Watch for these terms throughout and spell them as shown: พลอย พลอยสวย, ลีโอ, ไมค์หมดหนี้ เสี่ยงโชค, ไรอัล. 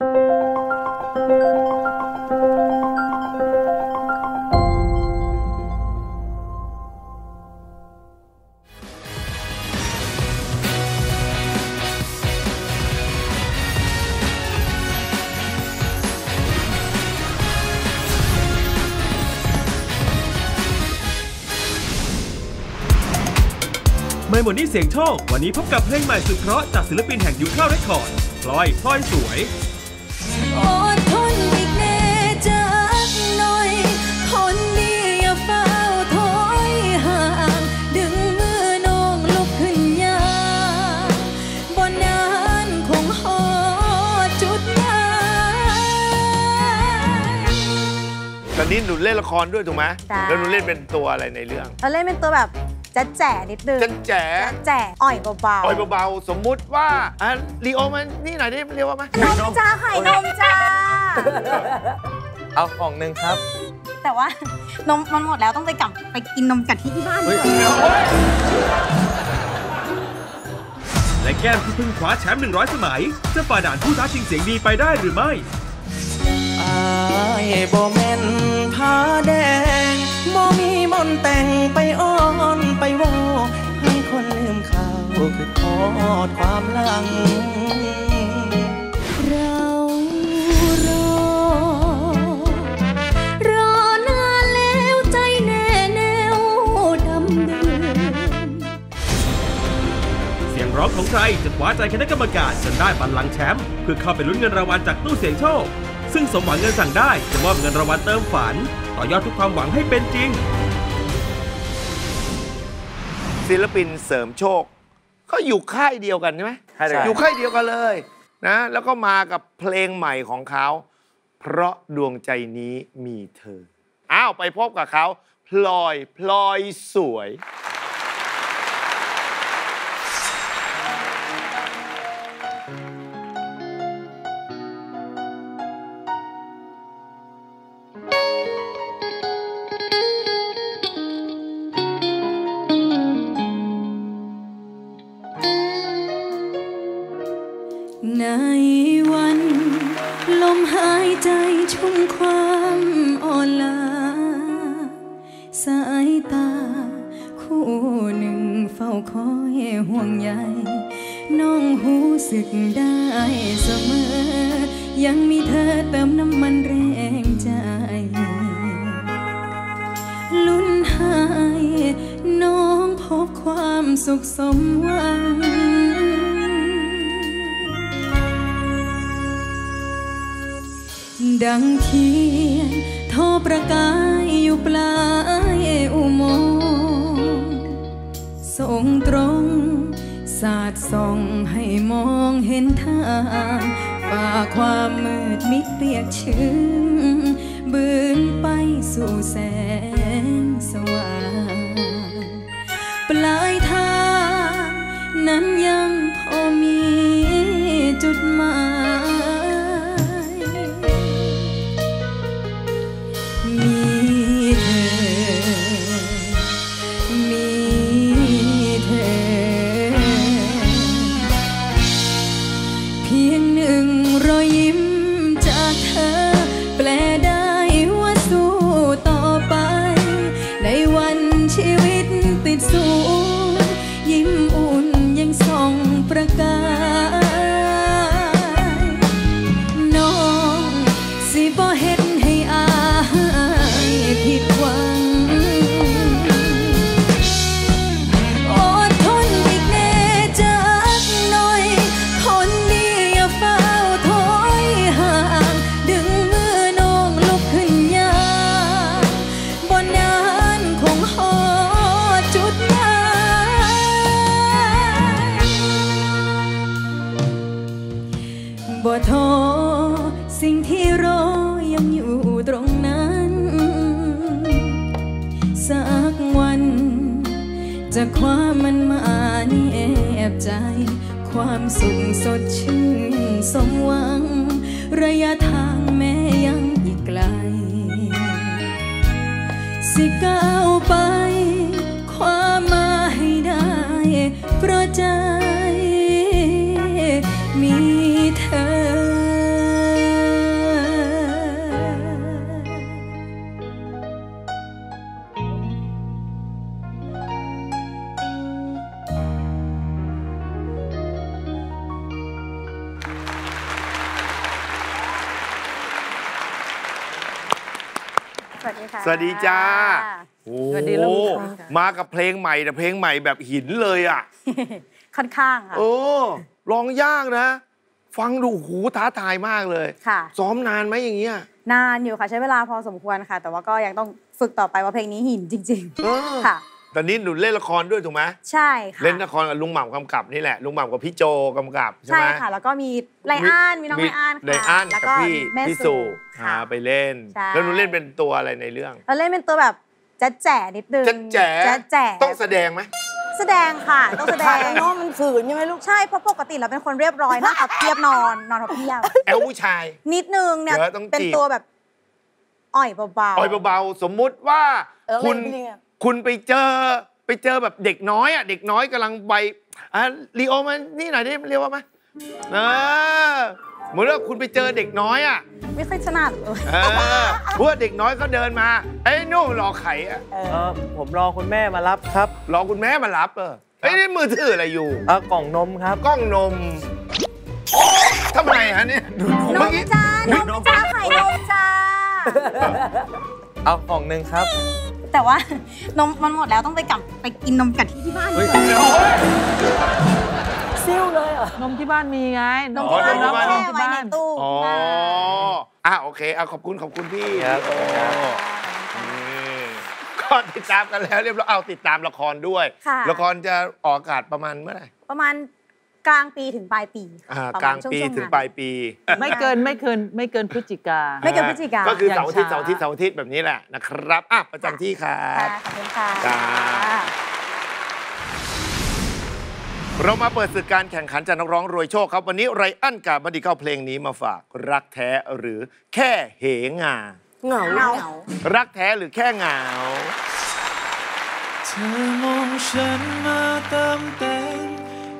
หมดนี้เสียงโชควันนี้พบกับเพลงใหม่สุดเพราะจากศิลปินแห่งยูเทิลเรคคอร์ดพลอยสวยอดทนอีกแน่จักหน่อยคนนี้อย่าเฝ้าถอยห่างดึงมือน้องลุกขึ้นยามบนนานคงหอจุดหมายตอนนี้หนูเล่นละครด้วยถูกไหมแล้วหนูเล่นเป็นตัวอะไรในเรื่องเล่นเป็นตัวแบบจะแจ๋นิดนึงจะแจ๋อ่อยเบาๆสมมุติว่าลีโอมันนี่หน่อยดิเรียกว่าไหมนมจ้าไข่นมจ้าเอาของหนึ่งครับแต่ว่านมมันหมดแล้วต้องไปกลับไปกินนมกะทิที่บ้านและแก้มที่เพิ่งคว้าแชมป์100สมัยจะฝ่าด่านผู้ท้าชิงเสียงดีไปได้หรือไม่ไอ้โบแมนผ้าแดงโมมีมนแต่งไปอ้อนไปวอให้คนลืมเขาคือทอดความหลังเรารอนานแล้วใจแน่แนวดำเนินเสียงร้องของใครจะคว้าใจคณะกรรมการจนได้บัลลังก์แชมป์เพื่อเข้าไปลุ้นเงินรางวัลจากตู้เสียงโชคซึ่งสมหวังเงินสั่งได้จะมอบเงินรางวัลเติมฝันต่อยอดทุกความหวังให้เป็นจริงศิลปินเสริมโชคก็อยู่ค่ายเดียวกันใช่ไหมอยู่ค่ายเดียวกันเลยนะแล้วก็มากับเพลงใหม่ของเขาเพราะดวงใจนี้มีเธออ้าวไปพบกับเขาพลอยสวยในวันลมหายใจชุ่มความอ่อนล้าสายตาคู่หนึ่งเฝ้าคอยห่วงใยน้องรู้สึกได้เสมอยังมีเธอเติมน้ำมันแรงใจลุ้นหายน้องพบความสุขสมหวังดังเทียนทอประกายอยู่ปลายอุโมงค์ส่งตรงสาดส่องให้มองเห็นทางฝ่าความมืดมิดเปียกชื้นบืนไปสู่แสงสว่างปลายทางนั้นยังพอมีจุดหมายบ่ท้อสิ่งที่รอยังอยู่ตรงนั้นสักวันจะคว้ามันมานี่แอบใจความสุขสดชื่นสมหวังระยะทางแม้ยังอีกไกลสิก้าวไปคว้ามาให้ได้เพราะใจมีเธอ วัสดีค่ะสวัสดีจ้าโอ้มากับเพลงใหม่แต่เพลงใหม่แบบหินเลยอ่ะค่อนข้างค่ะโอ้ร้องยากนะฟังดูหูท้าทายมากเลยค่ะซ้อมนานไหมอย่างเงี้ยนานอยู่ค่ะใช้เวลาพอสมควรค่ะแต่ว่าก็ยังต้องฝึกต่อไปว่าเพลงนี้หินจริงๆค่ะตอนนี้หนูเล่นละครด้วยถูกไหมใช่ค่ะเล่นละครกับลุงหม่ำกำกับนี่แหละลุงหม่ำกับพี่โจกำกับใช่ไหมใช่ค่ะแล้วก็มีไรอันมีน้องไรอันค่ะแล้วก็พี่พิสุไปเล่นแล้วหนูเล่นเป็นตัวอะไรในเรื่องเราเล่นเป็นตัวแบบแจ๊ดแจ๋นิดนึงแจ๊ดแจ๋ต้องแสดงไหมแสดงค่ะต้องแสดงเนาะมันฝืนใช่ไหมลูกใช่เพราะปกติเราเป็นคนเรียบร้อยหน้าตาเรียบนอนเพียบแอลผู้ชายนิดนึงเนี่ยเป็นตัวแบบอ่อยเบาๆอ่อยเบาๆสมมุติว่าคุณไปเจอแบบเด็กน้อยอ่ะเด็กน้อยกำลังใบลีโอมันนี่หน่อยได้เรียกว่าไหมเหมือนว่าคุณไปเจอเด็กน้อยอ่ะไม่ค่อยชนะเลยเพราะเด็กน้อยเขาเดินมาไอ้นู่นรอไข่อ่ะผมรอคุณแม่มารับครับรอคุณแม่มารับไอ้นี่มือถืออะไรอยู่กล่องนมครับกล่องนมทำไมฮะเนี่ยนมจ้านมจ้าไข่นมจ้าเอากล่องหนึ่งครับแต่ว่านมมันหมดแล้วต้องไปกินนมกันที่บ้านซิ่วเลยเหรอนมที่บ้านมีไงนมที่บ้านแช่ไว้ในตู้โอเคขอบคุณพี่ครับก็ติดตามกันแล้วเรียบร้อยเอาติดตามละครด้วยละครจะออกอากาศประมาณเมื่อไหร่ประมาณกลางปีถึงปลายปีกลางปีถึงปลายปีไม่เกินพฤศจิกาก็คือเสาร์อาทิตย์แบบนี้แหละนะครับประจำที่ครับขอบคุณค่ะเรามาเปิดศึกการแข่งขันจากนักร้องรวยโชคครับวันนี้ไรอันกาบันดีเข้าเพลงนี้มาฝากรักแท้หรือแค่เหงาเหงารักแท้หรือแค่เหงาเธอมองฉันมาเติมเต็ม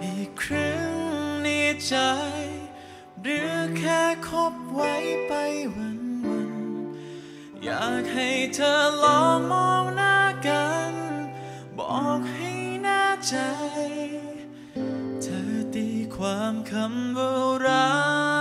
อีกครึ่งในใจหรือแค่คบไว้ไปวันอยากให้เธอลองมองหน้ากันบอกให้แน่ใจความคำว่ารัก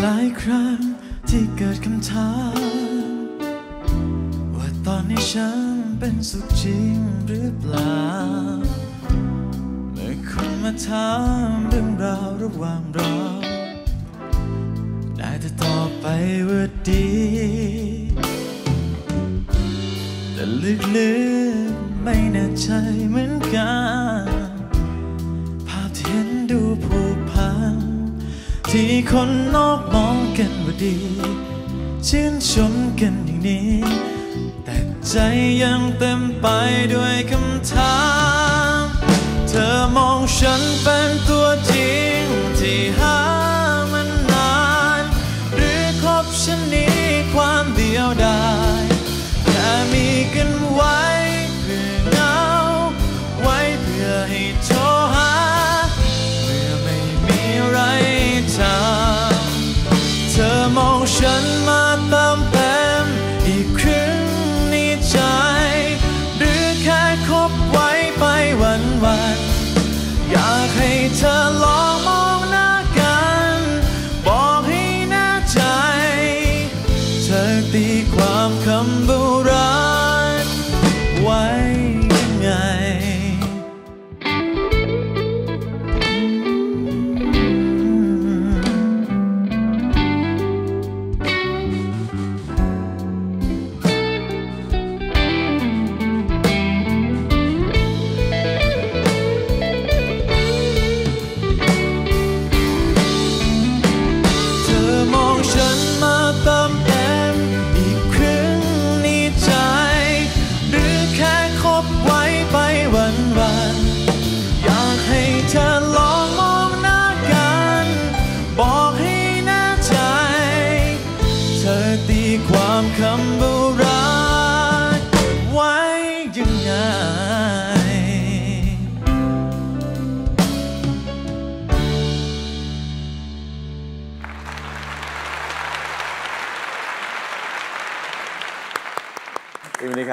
หลายครั้งที่เกิดคำถามตอนนี้ฉันเป็นสุขจริงหรือเปล่าเมื่อคุณมาถามเรื่องราวระหว่างเราได้แต่ตอบไปว่าดีแต่ลึกๆไม่แน่ใจเหมือนกันภาพที่เห็นดูผูกพันที่คนนอกมองกันว่าดีชื่นชมกันอย่างนี้แต่ใจยังเต็มไปด้วยคำถามเธอมองฉันเป็นตัวจริงที่หามันนานหรือคบฉันนี้ความเดียวดายแค่มีกันไว้เพื่อเหงาไว้เพื่อให้โทรหาเมื่อไม่มีไรทำเธอมองฉันมาตามเต็มอีกครึ่งหรือแค่คบไว้ไปวันอยากให้เธอลองมองหน้ากันบอกให้แน่ใจเธอตีความคำโบราณไว้ยังไง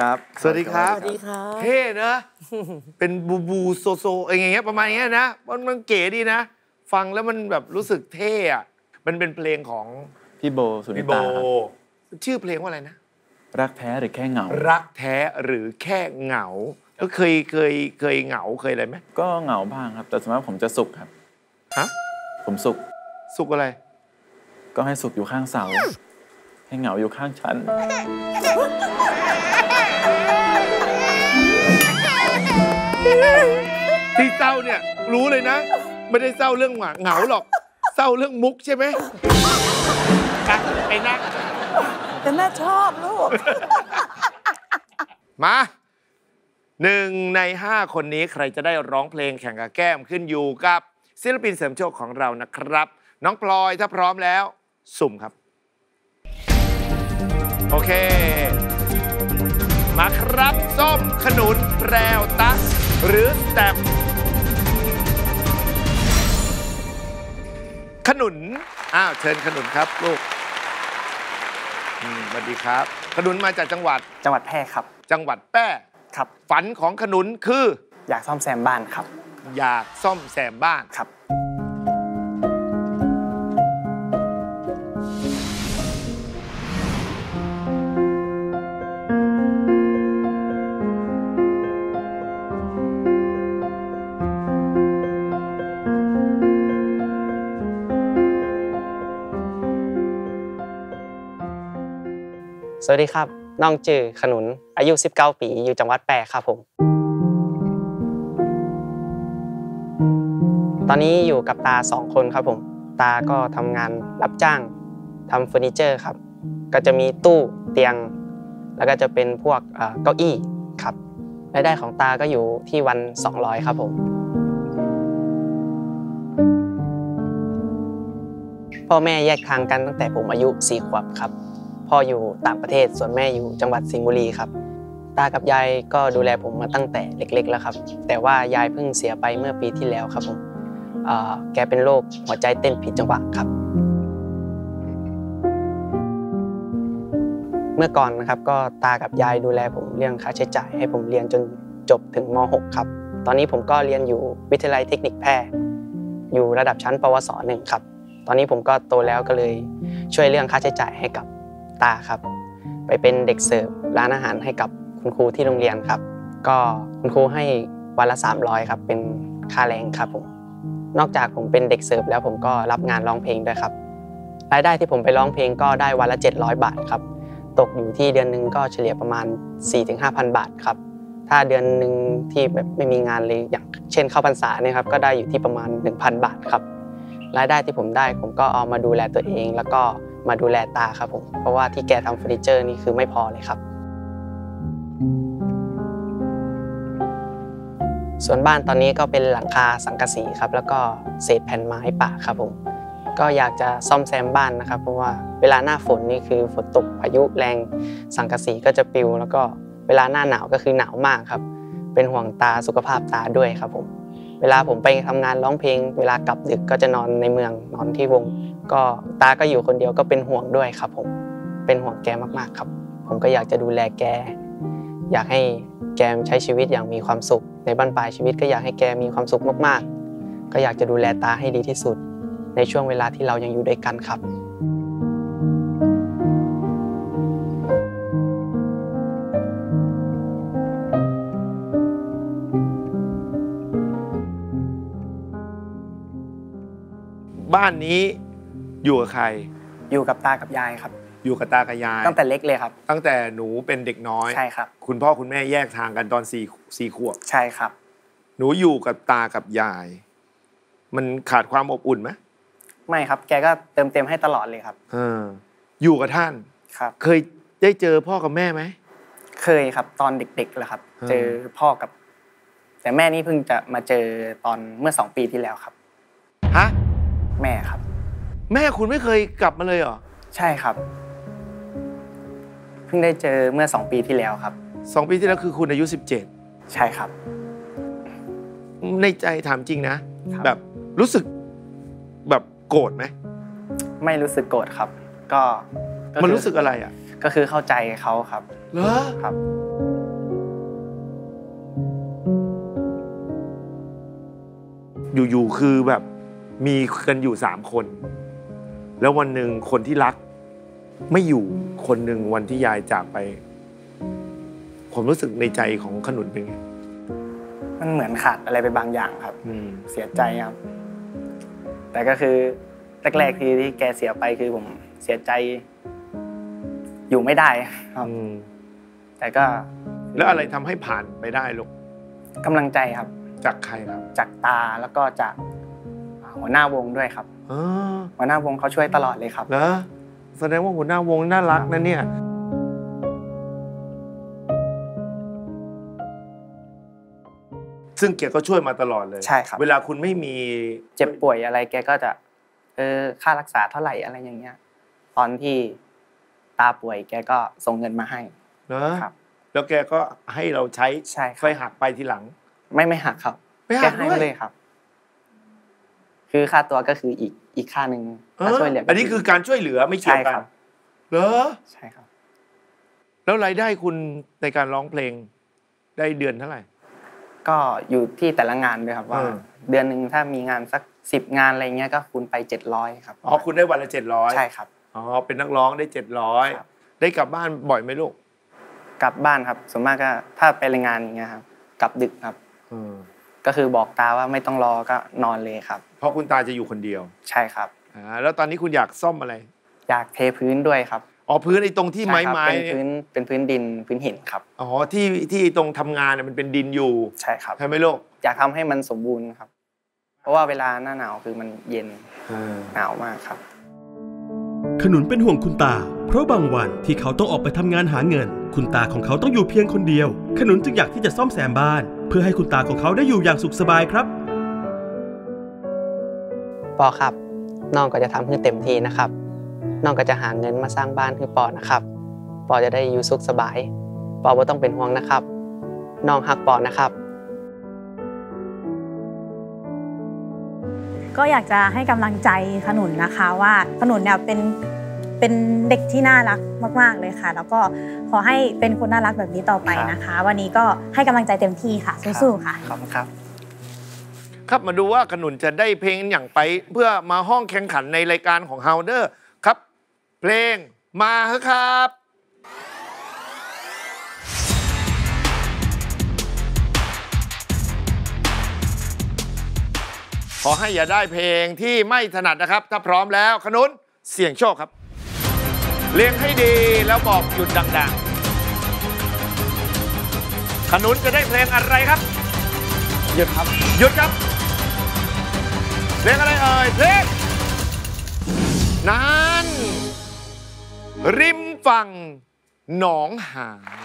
ครับสวัสดีครับสวัสดีครับเท่นะเป็นบูบูโซโซอะไรอย่างเงี้ยประมาณเนี้ยนะมันเก๋ดีนะฟังแล้วมันแบบรู้สึกเท่อะมันเป็นเพลงของพี่โบสุนิตาชื่อเพลงว่าอะไรนะรักแท้หรือแค่เหงารักแท้หรือแค่เหงาก็เคยเหงาเคยอะไรไหมก็เหงาบ้างครับแต่สมมติผมจะสุขครับฮะผมสุขอะไรก็ให้สุขอยู่ข้างเสาให้เหงาอยู่ข้างฉันที่เศร้าเนี่ยรู้เลยนะไม่ได้เศร้าเรื่องเหงาหรอกเศร้าเรื่องมุกใช่ไหมไอ้นักแต่น่าชอบลูกมา1 ใน 5คนนี้ใครจะได้ร้องเพลงแข่งกับแก้มขึ้นอยู่กับศิลปินเสริมโชคของเรานะครับน้องพลอยถ้าพร้อมแล้วสุ่มครับโอเคมาครับส้มขนุนแพรวตักหรือสแตมขนุนอ้าวเชิญขนุนครับลูกสวัสดีครับขนุนมาจากจังหวัดแพร่ครับจังหวัดแพร่ครับฝันของขนุนคืออยากซ่อมแซมบ้านครับอยากซ่อมแซมบ้านครับสวัสดีครับน้องจือขนุนอายุ19ปีอยู่จังหวัดแพร่ครับผมตอนนี้อยู่กับตา2คนครับผมตาก็ทำงานรับจ้างทำเฟอร์นิเจอร์ครับก็จะมีตู้เตียงแล้วก็จะเป็นพวกเก้าอี้ครับรายได้ของตาก็อยู่ที่วัน200ครับผมพ่อแม่แยกทางกันตั้งแต่ผมอายุ4 ขวบครับพ่ออยู่ต่างประเทศส่วนแม่อยู่จังหวัดสิงห์บุรีครับตากับยายก็ดูแลผมมาตั้งแต่เล็กๆแล้วครับแต่ว่ายายเพิ่งเสียไปเมื่อปีที่แล้วครับผมแกเป็นโรคหัวใจเต้นผิดจังหวะครับเมื่อก่อนนะครับก็ตากับยายดูแลผมเรื่องค่าใช้จ่ายให้ผมเรียนจนจบถึงม.6 ครับตอนนี้ผมก็เรียนอยู่วิทยาลัยเทคนิคแพร่อยู่ระดับชั้นปวส.1ครับตอนนี้ผมก็โตแล้วก็เลยช่วยเรื่องค่าใช้จ่ายให้กับตาครับไปเป็นเด็กเสิร์ฟร้านอาหารให้กับคุณครูที่โรงเรียนครับก็คุณครูให้วันละ300ครับเป็นค่าแรงครับผมนอกจากผมเป็นเด็กเสิร์ฟแล้วผมก็รับงานร้องเพลงด้วยครับรายได้ที่ผมไปร้องเพลงก็ได้วันละ700บาทครับตกอยู่ที่เดือนนึงก็เฉลี่ยประมาณ 4-5,000 บาทครับถ้าเดือนนึงที่แบบไม่มีงานเลยอย่างเช่นเข้าพรรษาเนี่ยครับก็ได้อยู่ที่ประมาณ 1,000 บาทครับรายได้ที่ผมได้ผมก็เอามาดูแลตัวเองแล้วก็มาดูแลตาครับผมเพราะว่าที่แกทำเฟอร์นิเจอร์นี่คือไม่พอเลยครับส่วนบ้านตอนนี้ก็เป็นหลังคาสังกะสีครับแล้วก็เศษแผ่นไม้ป่าครับผมก็อยากจะซ่อมแซมบ้านนะครับเพราะว่าเวลาหน้าฝนนี่คือฝนตกพายุแรงสังกะสีก็จะปลิวแล้วก็เวลาหน้าหนาวก็คือหนาวมากครับเป็นห่วงตาสุขภาพตาด้วยครับผมเวลาผมไปทำงานร้องเพลงเวลากลับดึกก็จะนอนในเมืองนอนที่วงก็ตาก็อยู่คนเดียวก็เป็นห่วงด้วยครับผมเป็นห่วงแกมากๆครับผมก็อยากจะดูแลแกอยากให้แกใช้ชีวิตอย่างมีความสุขในบั้นปลายชีวิตก็อยากให้แกมีความสุขมากๆก็อยากจะดูแลตาให้ดีที่สุดในช่วงเวลาที่เรายังอยู่ด้วยกันครับบ้านนี้อยู่กับใครอยู่กับตากับยายครับอยู่กับตากับยายตั้งแต่เล็กเลยครับตั้งแต่หนูเป็นเด็กน้อยใช่ครับคุณพ่อคุณแม่แยกทางกันตอน4 ขวบใช่ครับหนูอยู่กับตากับยายมันขาดความอบอุ่นไหมไม่ครับแกก็เติมเต็มให้ตลอดเลยครับอยู่กับท่านครับเคยได้เจอพ่อกับแม่ไหมเคยครับตอนเด็กๆแหละครับเจอพ่อกับแต่แม่นี่เพิ่งจะมาเจอตอนเมื่อ2 ปีที่แล้วครับฮะแม่ครับแม่คุณไม่เคยกลับมาเลยเหรอใช่ครับเพิ่งได้เจอเมื่อ2 ปีที่แล้วครับ2 ปีที่แล้วคือคุณอายุ17ใช่ครับในใจถามจริงนะแบบรู้สึกแบบโกรธไหมไม่รู้สึกโกรธครับก็มันรู้สึกอะไรอ่ะก็คือเข้าใจเขาครับเหรอครับ อยู่ๆคือแบบมีกันอยู่3คนแล้ววันหนึ่งคนที่รักไม่อยู่คนหนึ่งวันที่ยายจากไปผมรู้สึกในใจของขนุนเป็นไงมันเหมือนขาดอะไรไปบางอย่างครับเสียใจครับแต่ก็คือแรกๆที่แกเสียไปคือผมเสียใจอยู่ไม่ได้ครับแต่ก็แล้วอะไรทำให้ผ่านไปได้ลูกกำลังใจครับจากใครครับจากตาแล้วก็จากหัวหน้าวงด้วยครับหัวหน้าวงเขาช่วยตลอดเลยครับเหรอแสดงว่าหัวหน้าวงน่ารักนะเนี่ยซึ่งแกก็ช่วยมาตลอดเลยใช่ครับเวลาคุณไม่มีเจ็บป่วยอะไรแกก็จะค่ารักษาเท่าไหร่อะไรอย่างเงี้ยตอนที่ตาป่วยแกก็ส่งเงินมาให้นะครับแล้วแกก็ให้เราใช้ค่อยหักไปทีหลังไม่หักครับแกให้เลยครับคือค่าตัวก็คืออีกค่าหนึ่งช่วยเหลืออันนี้คือการช่วยเหลือไม่เกี่ยวกันเหรอใช่ครับแล้วรายได้คุณในการร้องเพลงได้เดือนเท่าไหร่ก็อยู่ที่แต่ละงานด้วยครับว่าเดือนหนึ่งถ้ามีงานสัก10 งานอะไรเงี้ยก็คูณไป700ครับอ๋อคุณได้วันละ700ใช่ครับอ๋อเป็นนักร้องได้700ได้กลับบ้านบ่อยไหมลูกกลับบ้านครับส่วนมากก็ถ้าไปรายงานอย่างเงี้ยครับกลับดึกครับก็คือบอกตาว่าไม่ต้องรอก็นอนเลยครับเพราะคุณตาจะอยู่คนเดียวใช่ครับแล้วตอนนี้คุณอยากซ่อมอะไรอยากเทพื้นด้วยครับอ๋อพื้นไอ้ตรงที่ไม้เป็นพื้นดินพื้นหินครับอ๋อที่ตรงทำงานเนี่ยมันเป็นดินอยู่ใช่ครับใช่ไหมลูกอยากทำให้มันสมบูรณ์ครับเพราะว่าเวลาหน้าหนาวคือมันเย็นหนาวมากครับขนุนเป็นห่วงคุณตาเพราะบางวันที่เขาต้องออกไปทำงานหาเงินคุณตาของเขาต้องอยู่เพียงคนเดียวขนุนจึงอยากที่จะซ่อมแซมบ้านเพื่อให้คุณตาของเขาได้อยู่อย่างสุขสบายครับปอครับน้องก็จะทำให้เต็มที่นะครับน้องก็จะหาเงินมาสร้างบ้านให้ปอนะครับปอจะได้อยู่สุขสบายปอไม่ต้องเป็นห่วงนะครับน้องฮักปอนะครับก็อยากจะให้กำลังใจขนุนนะคะว่าขนุนเนี่ยเป็นเด็กที่น่ารักมากๆเลยค่ะแล้วก็ขอให้เป็นคนน่ารักแบบนี้ต่อไปนะคะวันนี้ก็ให้กำลังใจเต็มที่ค่ะสู้ๆค่ะขอบคุณครับครับมาดูว่าขนุนจะได้เพลงอย่างไปเพื่อมาห้องแข่งขันในรายการของเฮาเดอร์ครับเพลงมาเถอะครับขอให้อย่าได้เพลงที่ไม่ถนัดนะครับถ้าพร้อมแล้วขนุนเสี่ยงโชคครับเลี้ยงให้ดีแล้วบอกหยุดดังๆขนุนจะได้เพลงอะไรครับหยุดครับหยุดครับเพลงอะไรเอ่ยเพลงนั้นริมฝั่งหนองหาน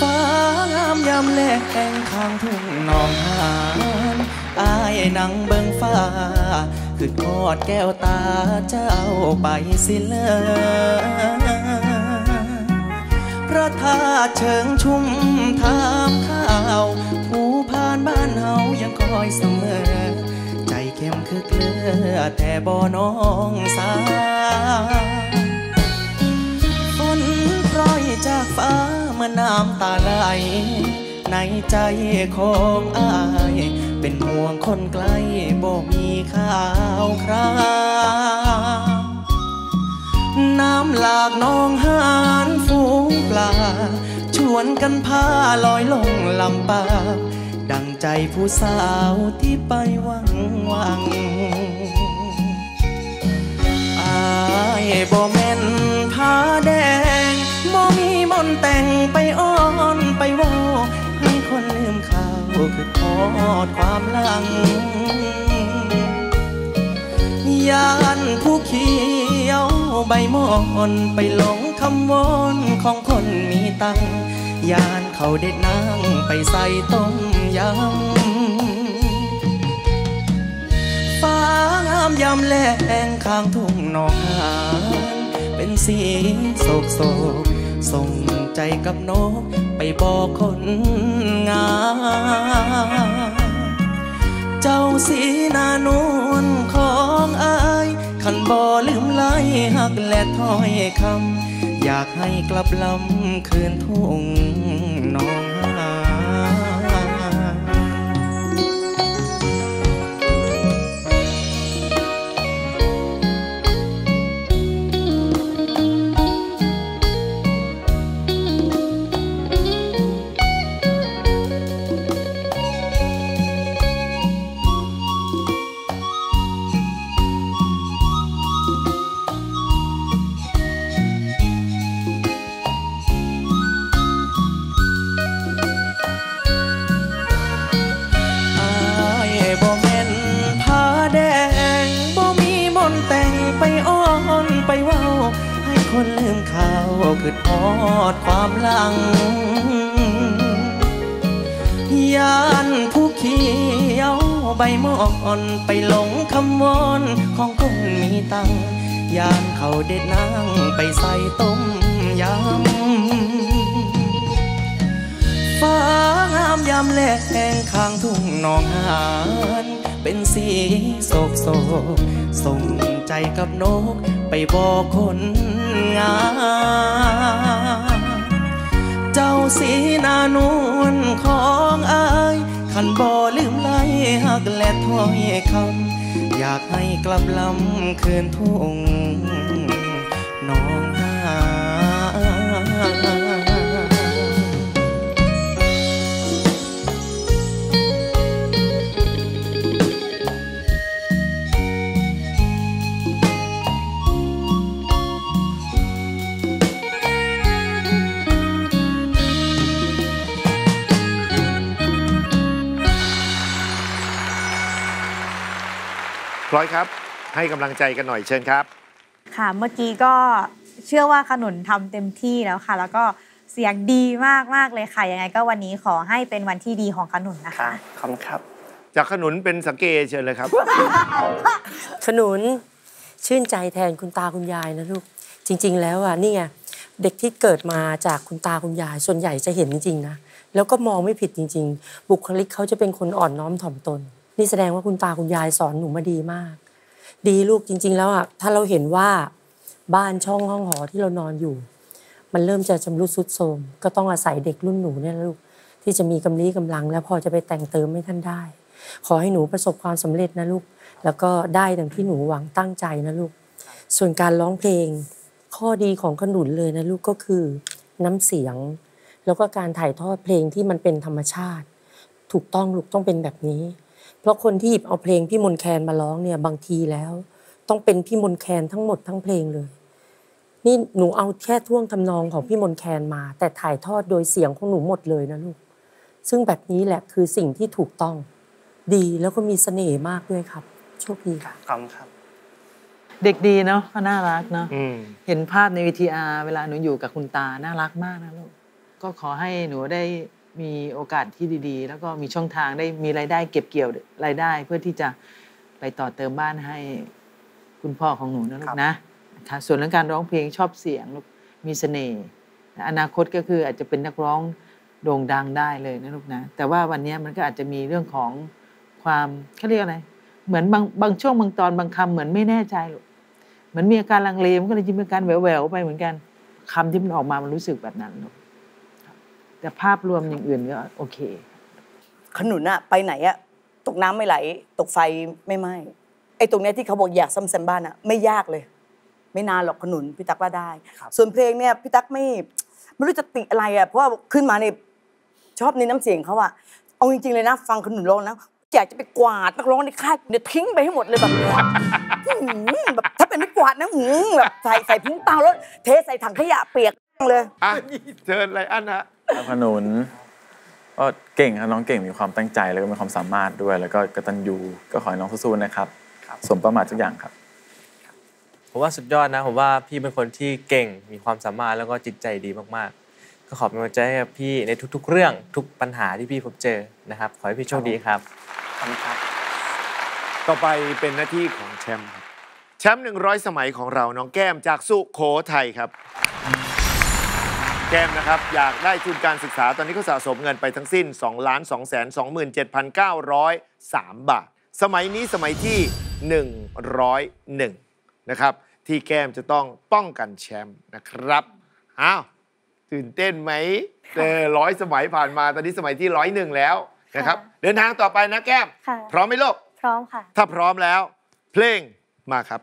ฟ้างามยามแลงแห่งทางทุ่งหนองหานอายนั่งเบิ่งฟ้าคือทอดแก้วตาเจ้าไปสิเลพระธาตุเชิงชุ่มทามข้าวผู้พานบ้านเฮายังคอยเสมอใจเข้มคือเกลือแต่บ่น้องสาฝนพร้อยจากฟ้าเมื่อน้ำตาไหลในใจของอายเป็นห่วงคนไกลบ่มีข่าวคราวน้ำหลากน้องหานฝูงปลาชวนกันพาลอยลงลำปางดังใจผู้สาวที่ไปหวังอายบ่แม่นผาแดงบ่มีมนต์แต่งไปอ้อนไปวอให้คนลืมเขาคือทอดความหลังยานผู้เขียวใบมอนไปหลงคำวอนของคนมีตังยานเขาเด็ดนางไปใส่ต้มยำฟ้างามยำแลงข้างทุ่งหนองหานเป็นเสียงโศกโศกส่งใจกับนกไปบอกคนงามเจ้า สีนานวนของอายขันบ่ลืมไหลหักและถ้อยคำอยากให้กลับลำคืนทุ่งน้องหาลืมเขาคือทอดความหลังยานผู้เขียวใบมออ่อนไปหลงคำวอนของคนมีตังยานเขาเด็ดนางไปใส่ต้มยำฟ้างามยามแลงข้างทุ่งหนองหานเป็นสีโศกโศกส่งใจกับนกไปบอกคนงามเจ้าสีนานวลของอายขันบ่ลืมไหลหักและถ้อยคำอยากให้กลับลำคืนทุ่งน้องหาพลอยครับให้กำลังใจกันหน่อยเชิญครับค่ะเมื่อกี้ก็เชื่อว่าขนุนทำเต็มที่แล้วค่ะแล้วก็เสียงดีมากๆเลยค่ะยังไงก็วันนี้ขอให้เป็นวันที่ดีของขนุนนะคะขอบคุณครับจากขนุนเป็นสเกเชิญเลยครับ ขนุนชื่นใจแทนคุณตาคุณยายนะลูกจริงๆแล้วอ่ะนี่ไงเด็กที่เกิดมาจากคุณตาคุณยายส่วนใหญ่จะเห็นจริงๆนะแล้วก็มองไม่ผิดจริงๆบุคลิกเขาจะเป็นคนอ่อนน้อมถ่อมตนนี่แสดงว่าคุณตาคุณยายสอนหนูมาดีมากดีลูกจริงๆแล้วอ่ะถ้าเราเห็นว่าบ้านช่องห้องหอที่เรานอนอยู่มันเริ่มจะชำรุดทรุดโทรมก็ต้องอาศัยเด็กรุ่นหนูเนี่ยลูกที่จะมีกำลีกำลังแล้วพอจะไปแต่งเติมให้ท่านได้ขอให้หนูประสบความสำเร็จนะลูกแล้วก็ได้ดังที่หนูหวังตั้งใจนะลูกส่วนการร้องเพลงข้อดีของขนุนเลยนะลูกก็คือน้ำเสียงแล้วก็การถ่ายทอดเพลงที่มันเป็นธรรมชาติถูกต้องลูกต้องเป็นแบบนี้เพราะคนที่หยิบเอาเพลงพี่มนต์แคนมาร้องเนี่ยบางทีแล้วต้องเป็นพี่มนต์แคนทั้งหมดทั้งเพลงเลยนี่หนูเอาแค่ท่วงทำนองของพี่มนต์แคนมาแต่ถ่ายทอดโดยเสียงของหนูหมดเลยนะลูกซึ่งแบบนี้แหละคือสิ่งที่ถูกต้องดีแล้วก็มีเสน่ห์มากด้วยครับโชคดีค่ะขอบคุณครับเด็กดีเนาะก็น่ารักเนาะเห็นภาพในวีทีอาร์เวลาหนูอยู่กับคุณตาน่ารักมากนะลูกก็ขอให้หนูได้มีโอกาสที่ดีๆแล้วก็มีช่องทางได้มีรายได้เก็บเกี่ยวรายได้เพื่อที่จะไปต่อเติมบ้านให้คุณพ่อของหนูนะลูกนะค่ะส่วนเรื่องการร้องเพลงชอบเสียงลูกมีเสน่ห์อนาคตก็คืออาจจะเป็นนักร้องโด่งดังได้เลยนะลูกนะแต่ว่าวันนี้มันก็อาจจะมีเรื่องของความเขาเรียกอะไรเหมือนบางช่วงบางตอนบางคำเหมือนไม่แน่ใจลูกเหมือนมีอาการลังเลมันก็เลยจะมีอาการแหววๆไปเหมือนกันคำที่มันออกมามันรู้สึกแบบนั้นลูกแต่ภาพรวมอย่างอื่นก็โอเคขนุนอะไปไหนอะตกน้ำไม่ไหลตกไฟไม่ไหม้ไอ้ตรงเนี้ยที่เขาบอกอยากซ่อมแซมบ้านอะไม่ยากเลยไม่นานหรอกขนุนพี่ตั๊กว่าได้ส่วนเพลงเนี่ยพี่ตั๊กไม่รู้จะติอะไรอะเพราะว่าขึ้นมาในชอบในน้ำเสียงเขาอะเอาจริงๆเลยนะฟังขนุนร้องนะอยากจะไปกวาดนักร้องในค่ายเนี่ยทิ้งไปให้หมดเลยแบบถ้าเป็นไม่กวาดนะแบบใส่พิ้งเตาแล้วเทใส่ถังขยะเปียกเลยอ่ะเชิญไรอันฮะขนุนก็เก่งครับน้องเก่งมีความตั้งใจแล้วก็มีความสามารถด้วยแล้วก็กตัญญูก็ขอให้น้องสู้ๆนะครับสมประมาททุกอย่างครับผมว่าสุดยอดนะผมว่าพี่เป็นคนที่เก่งมีความสามารถแล้วก็จิตใจดีมากๆก็ขอเป็นกำลังใจให้พี่ในทุกๆเรื่องทุกปัญหาที่พี่พบเจอนะครับขอให้พี่โชคดีครับขอบคุณครับต่อไปเป็นหน้าที่ของแชมป์ครับแชมป์100สมัยของเราน้องแก้มจากสุโขทัยครับแก้มนะครับอยากได้ทุนการศึกษาตอนนี้เขาสะสมเงินไปทั้งสิ้น 2,227,903 บาท สมัยนี้สมัยที่101นะครับที่แก้มจะต้องป้องกันแชมป์นะครับอ้าวตื่นเต้นไหม100 สมัยผ่านมาตอนนี้สมัยที่101แล้วนะครับเดินทางต่อไปนะแก้มพร้อมไหมลูกพร้อมค่ะถ้าพร้อมแล้วเพลงมาครับ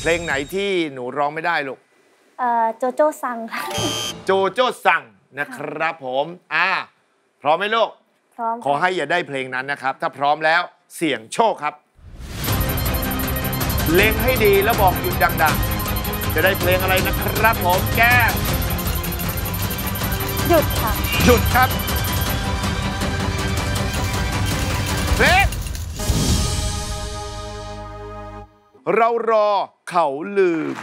เพลงไหนที่หนูร้องไม่ได้ลูกโจโจ้ซังค่ะโจโจ้ซังนะครับผมพร้อมไหมลูกพร้อมขอให้อย่าได้เพลงนั้นนะครับถ้าพร้อมแล้วเสี่ยงโชคครับเล็งให้ดีแล้วบอกหยุดดังๆจะได้เพลงอะไรนะครับผมแก้มหยุดค่ะหยุดครับเพลงเรารอเขาลืม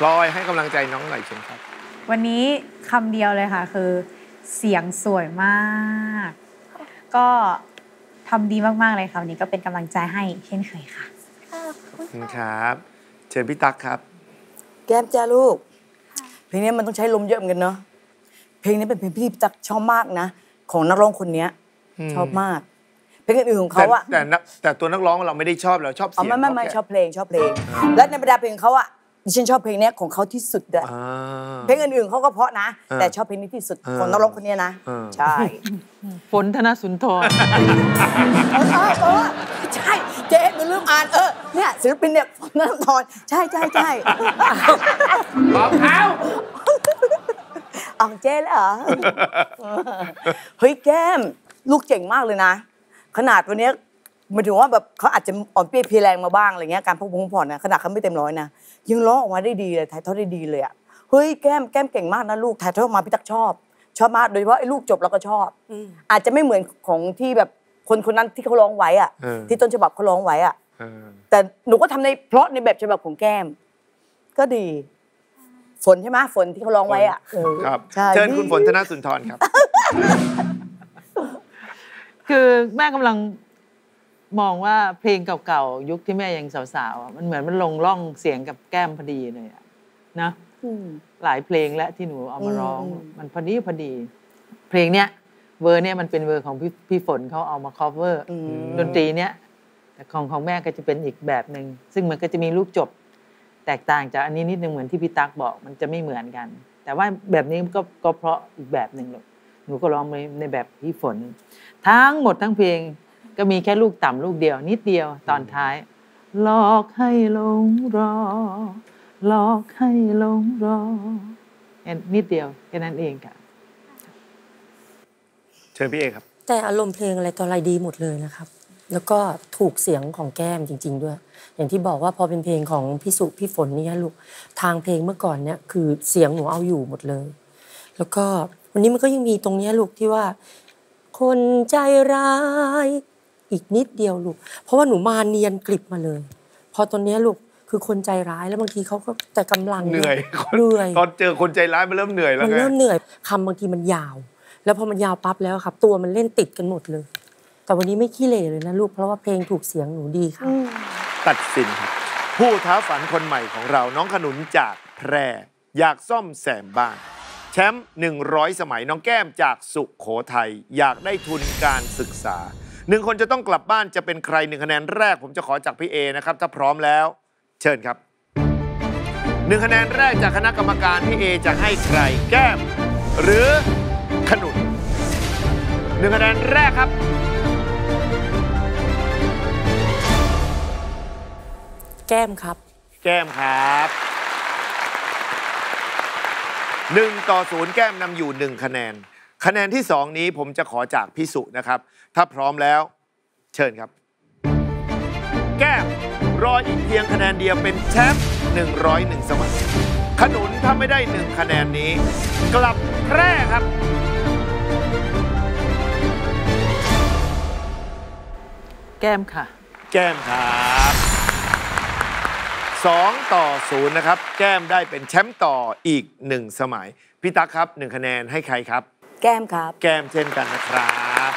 พลอยให้กำลังใจน้องหน่อยเชิญครับวันนี้คำเดียวเลยค่ะคือเสียงสวยมากก็ทำดีมากๆเลยค่ะวันนี้ก็เป็นกำลังใจให้เช่นเคยค่ะขอบคุณครับเชิญพี่ตั๊กครับแก้มจ้าลูกเพลงนี้มันต้องใช้ลมเยอะเหมือนกันเนาะเพลงนี้เป็นเพลงพี่ตั๊กชอบมากนะของนักร้องคนนี้ชอบมากเพลงอื่นของเขาอะแต่ตัวนักร้องเราไม่ได้ชอบเราชอบเสียงไม่ชอบเพลงและในบรรดาเพลงเขาอะฉันชอบเพลงนี้ของเขาที่สุดเลยเพลงอื่นๆเขาก็เพราะนะแต่ชอบเพลงนี้ที่สุดของนักร้องคนนี้นะใช่ฝนธนสุนทรใช่เจ๊หนูลืมอ่านเนี่ยศิลปินเนี่ยฝนธนสุนทรใช่บอกเขาอ่องเจ๊แล้วเหรอเฮ้ยแก้ม ลูกเจ๋งมากเลยนะขนาดวันนี้หมายถึงว่าแบบเขาอาจจะอ่อนเปรี้ยเพลียแรงมาบ้างอะไรเงี้ยการพักผ่อนนะขนาดเขาไม่เต็มร้อยนะยังร้องออกมาได้ดีเลยถ่ายทอดได้ดีเลยอ่ะเฮ้ยแก้มเก่งมากนะลูกถ่ายทอดมาพี่ตั๊กชอบมากโดยเฉพาะไอ้ลูกจบเราก็ชอบอาจจะไม่เหมือนของที่แบบคนนั้นที่เขาร้องไว้อ่ะที่ต้นฉบับเขาร้องไว้อ่ะแต่หนูก็ทำในเพราะในแบบฉบับของแก้มก็ดีฝนใช่ไหมฝนที่เขาร้องไว้อ่ะครับเชิญคุณฝนธนสุนทรครับคือแม่กำลังมองว่าเพลงเก่าๆยุคที่แม่ยังสาวๆมันเหมือนมันลงร่องเสียงกับแก้มพอดีเลยนะหลายเพลงและที่หนูเอามาร้องมันพอดีเพลงเนี้ยเวอร์เนี่ยมันเป็นเวอร์ของพี่ฝนเขาเอามาคอฟเวอร์ดนตรีเนี้ยแต่ของแม่ก็จะเป็นอีกแบบหนึ่งซึ่งมันก็จะมีลูกจบแตกต่างจากอันนี้นิดนึงเหมือนที่พี่ตั๊กบอกมันจะไม่เหมือนกันแต่ว่าแบบนี้ก็เพราะอีกแบบหนึ่งเลยหนูก็ร้องในแบบพี่ฝนทั้งหมดทั้งเพลงก็มีแค่ลูกต่ำลูกเดียวนิดเดียวตอนท้ายหลอกให้หลงรอหลอกให้หลงรอนิดเดียวแค่นั้นเองค่ะเชิญพี่เอกครับแต่อารมณ์เพลงอะไรต่ออะไรดีหมดเลยนะครับแล้วก็ถูกเสียงของแก้มจริงๆด้วยอย่างที่บอกว่าพอเป็นเพลงของพี่สุพี่ฝนนี่ลูกทางเพลงเมื่อก่อนเนี่ยคือเสียงหนูเอาอยู่หมดเลยแล้วก็วันนี้มันก็ยังมีตรงนี้ลูกที่ว่าคนใจร้ายอีกนิดเดียวลูกเพราะว่าหนูมาเนียนกลิบมาเลยพอตอนนี้ลูกคือคนใจร้ายแล้วบางทีเขาก็แต่กำลังเหนื่อยตอนเจอคนใจร้ายมันเริ่มเหนื่อยแล้วมันเริ่มเหนื่อยคำบางทีมันยาวแล้วพอมันยาวปั๊บแล้วครับตัวมันเล่นติดกันหมดเลยแต่วันนี้ไม่ขี้เหร่เลยนะลูกเพราะว่าเพลงถูกเสียงหนูดีค่ะตัดสินครับผู้ท้าฝันคนใหม่ของเราน้องขนุนจากแพรอยากซ่อมแซมบ้านแชมป์100สมัยน้องแก้มจากสุโขทัยอยากได้ทุนการศึกษาหนึ่งคนจะต้องกลับบ้านจะเป็นใคร1คะแนนแรกผมจะขอจากพี่เอนะครับถ้าพร้อมแล้วเชิญครับ1คะแนนแรกจากคณะกรรมการพี่เอจะให้ใครแก้มหรือขนุน1คะแนนแรกครับแก้มครับแก้มครับ1-0แก้มนำอยู่1คะแนนคะแนนที่2นี้ผมจะขอจากพี่สุนะครับถ้าพร้อมแล้วเชิญครับแก้มรออีกเพียงคะแนนเดียวเป็นแชมป์101สมัยขนุนถ้าไม่ได้1คะแนนนี้กลับแพร่ครับแก้มค่ะแก้มครับ2-0นะครับแก้มได้เป็นแชมป์ต่ออีก1สมัยพี่ตั๊กครับ1คะแนนให้ใครครับแก้มครับแก้มเช่นกันนะครับ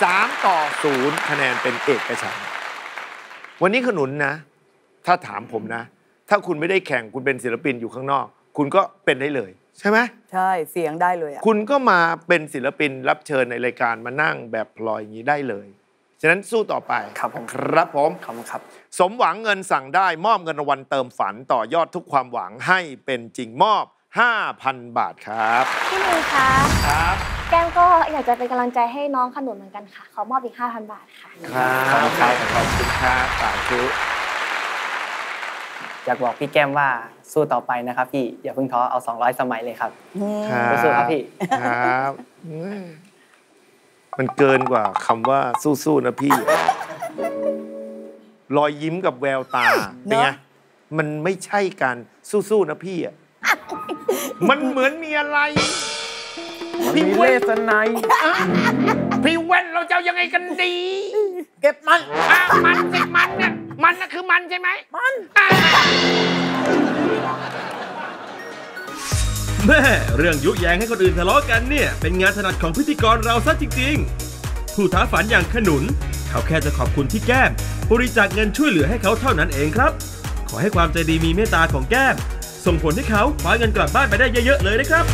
3-0คะแนนเป็นเอกฉันท์วันนี้ขนุนนะถ้าถามผมนะถ้าคุณไม่ได้แข่งคุณเป็นศิลปินอยู่ข้างนอกคุณก็เป็นได้เลยใช่ไหมใช่เสียงได้เลยคุณก็มาเป็นศิลปินรับเชิญในรายการมานั่งแบบพลอยอย่างนี้ได้เลยฉะนั้นสู้ต่อไปครับผมครับผมครับสมหวังเงินสั่งได้มอบเงินรางวัลเติมฝันต่อยอดทุกความหวังให้เป็นจริงมอบ 5,000 บาทครับพี่นุ้ยคะครับแก้มก็อยากจะเป็นกำลังใจให้น้องขนุนเหมือนกันค่ะขอมอบอีก 5,000 บาทค่ะครับขอบคุณครับสาธุอยากบอกพี่แก้มว่าสู้ต่อไปนะครับพี่อย่าเพิ่งท้อเอา200สมัยเลยครับสู้ครับพี่ครับมันเกินกว่าคำว่าสู้ๆนะพี่รอยยิ้มกับแววตาเป็นไงมันไม่ใช่การสู้ๆนะพี่อ่ะมันเหมือนมีอะไรพี่เวสไนพี่เว้นเราจะยังไงกันดีเก็บมันมันสิมันเนี่ยมันน่ะคือมันใช่ไหมมันแม่เรื่องยุแยงให้คนอื่นทะเลาะกันเนี่ยเป็นงานถนัดของพิธีกรเราซะจริงๆผู้ท้าฝันอย่างขนุนเขาแค่จะขอบคุณที่แก้มบริจาคเงินช่วยเหลือให้เขาเท่านั้นเองครับขอให้ความใจดีมีเมตตาของแก้มส่งผลให้เขาคว้าเงินกลับบ้านไปได้เยอะๆเลยนะครับ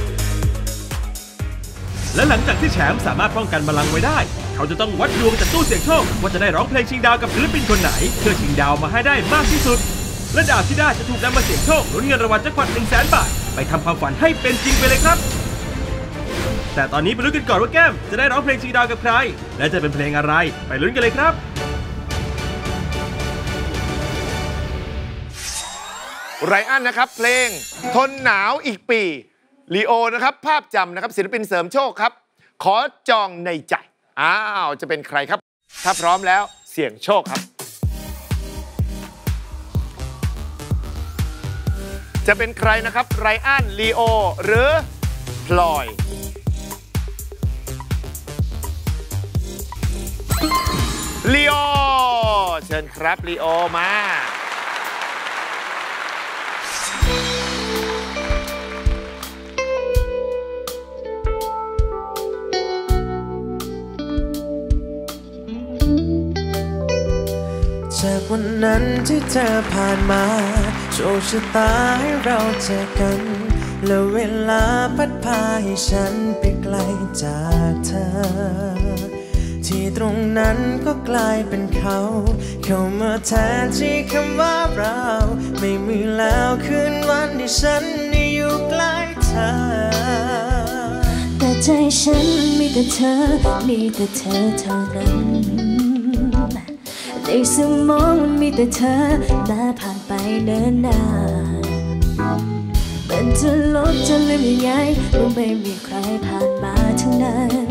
และหลังจากที่แชมป์สามารถป้องกันบัลลังก์ไว้ได้เขาจะต้องวัดดวงจากตู้เสี่ยงโชคว่าจะได้ร้องเพลงชิงดาวกับศิลปินคนไหนเพื่อชิงดาวมาให้ได้มากที่สุดและดาวที่ได้จะถูกนำมาเสี่ยงโชคลุ้นเงินรางวัลแจ็คพอต 100,000 บาทไปทำความฝันให้เป็นจริงไปเลยครับแต่ตอนนี้ไปลุ้นกันก่อนว่าแก้มจะได้ร้องเพลงชิงดาวกับใครและจะเป็นเพลงอะไรไปลุ้นกันเลยครับไรอันนะครับเพลงทนหนาวอีกปีลีโอนะครับภาพจำนะครับศิลปินเสริมโชคครับขอจองในใจ อ้าวจะเป็นใครครับถ้าพร้อมแล้วเสี่ยงโชคครับจะเป็นใครนะครับไรอันลีโอหรือพลอยลีโอเชิญครับลีโอมาจากวันนั้นที่เธอผ่านมาโชคชะตาให้เราเจอกันและเวลาพัดพาให้ฉันไปไกลจากเธอที่ตรงนั้นก็กลายเป็นเขามาแทนที่คำว่าเราไม่มีแล้วคืนวันที่ฉันได้อยู่ใกล้เธอแต่ใจฉันมีแต่เธอมีแต่เธอเท่านั้นในสมองมันมีแต่เธอน่าผ่านไปเนิ่นนานมันจะลบจะลืมยังไงว่าไม่มีใครผ่านมาทั้งนั้น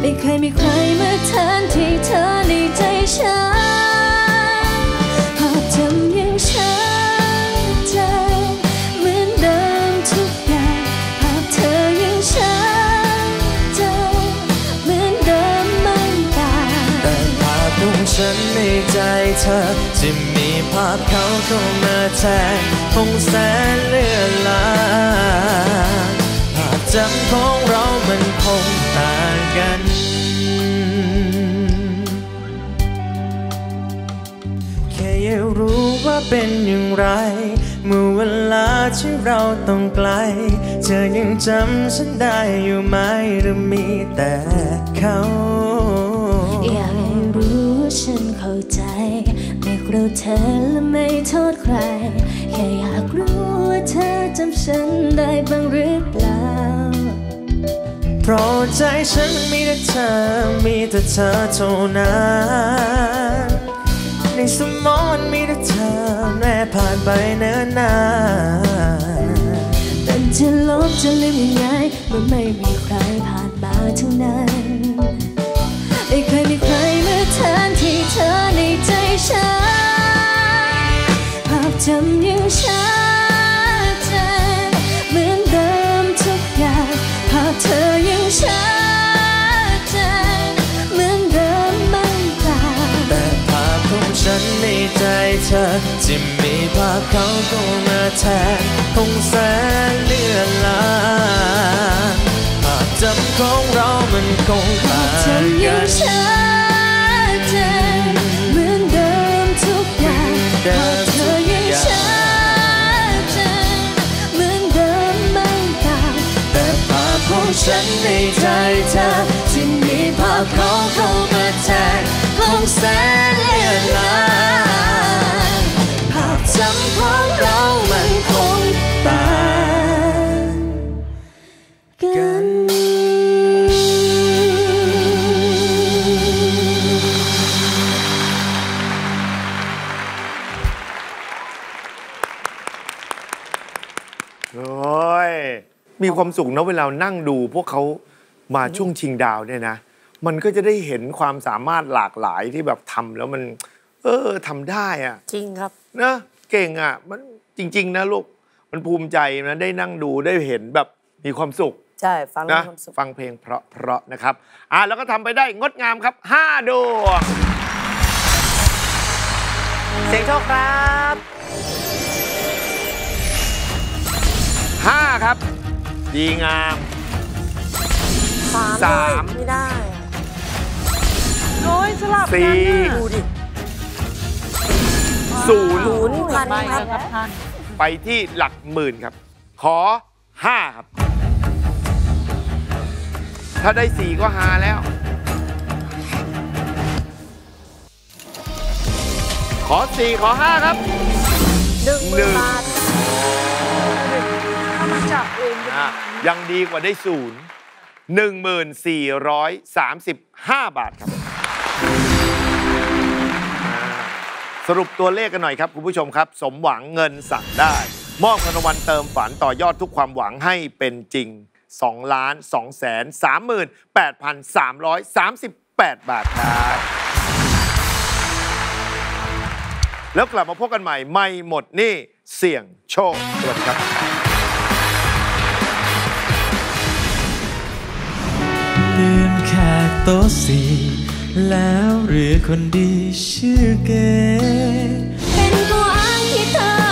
ไม่เคยมีใครมาแทนที่เธอในใจฉันหากทำอย่างฉันใจเหมือนเดิมทุกอย่างหากเธออย่างฉันใจเหมือนเดิมไม่ต่างแต่ภาพของฉันในใจเธอจะมีภาพเขาเข้ามาแทนคงแสนเลือนลางภาพจำของเรามันคงต่างกันแค่อยากรู้ว่าเป็นอย่างไรเมื่อเวลาที่เราต้องไกลเธอยังจำฉันได้อยู่ไหมหรือมีแต่เขาอยากให้รู้ฉันเข้าใจไม่กลัวเธอและไม่โทษใครแค่อยากรู้ว่าเธอจำฉันได้บ้างหรือเปล่าเพราะใจฉันมีแต่เธอมีแต่เธอเท่านั้นในสมองมันมีแต่เธอแม้ผ่านไปเนิ่นนานแต่จะลบจะลืมยังไงเมื่อไม่มีใครผ่านมาทั้งนั้นไม่เคยมีใครมาแทนที่เธอในใจฉันภาพจำยังชัดเจนเหมือนเดิมทุกอย่างภาพเธอยังชัดเจนเหมือนเดิมไม่ต่างแต่ภาพของฉันในใจเธอจะมีภาพเขาเข้ามาแทนคงแสนเลือนลางภาพจำของเรามันคงต่างกันเหมือนเดิมทุกอย่างภาพเธอยังชัดเจนเหมือนเดิมไม่ต่างแต่ภาพของฉันในใจเธอที่มีภาพเขาเข้ามาแทนคงแสนเลือนลางภาพจำของเรามันคงต่างกันมีความสุขนะเวลานั่งดูพวกเขามาช่วงชิงดาวเนี่ยนะมันก็จะได้เห็นความสามารถหลากหลายที่แบบทำแล้วมันทำได้อะจริงครับนะเก่งอ่ะมันจริงๆนะลูกมันภูมิใจนะได้นั่งดูได้เห็นแบบมีความสุขใช่ฟังนะฟังเพลงเพราะนะครับแล้วก็ทำไปได้งดงามครับ5ดวงเสียงโชคครับ5ครับดีงาม3ไม่ได้โอ้ยสลับกันนะดูดิ0พันครับไปที่หลักหมื่นครับขอ5ครับถ้าได้4ก็หาแล้วขอ4ขอ5ครับ1 บาทยังดีกว่าได้0 1435 บาทครับสรุปตัวเลขกันหน่อยครับคุณผู้ชมครับสมหวังเงินสั่งได้มอบรางวัลเติมฝันต่อยอดทุกความหวังให้เป็นจริง 2,238,338 บาทครับแล้วกลับมาพบกันใหม่ไม่หมดหนี้เสี่ยงโชคสวัสดีครับลืมแขกโต๊ะสี่แล้วหรือคนดีชื่อเก๋เป็นตัวอ้างที่เธอ